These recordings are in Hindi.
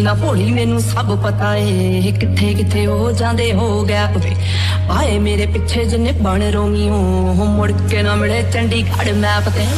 दी ना भोली मेनू सब पता है। किथे किथे हो जाते हो गैप वे आए मेरे पिछे जिन्ने बन रोमी हो मुड़ के ना मिले चंडीगढ़ मैप ते।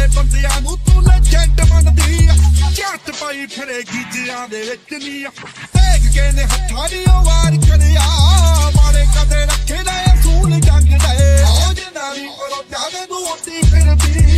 वाले बंदिया तू लेजेंड मनदी झट पाई फिरेगी जिया दे विच नी देख के ने हथा दी वार करिया मारे कदे रखे ना असूल जंग दे ओ जनारी पर प्यादे नू उठी फिरदी।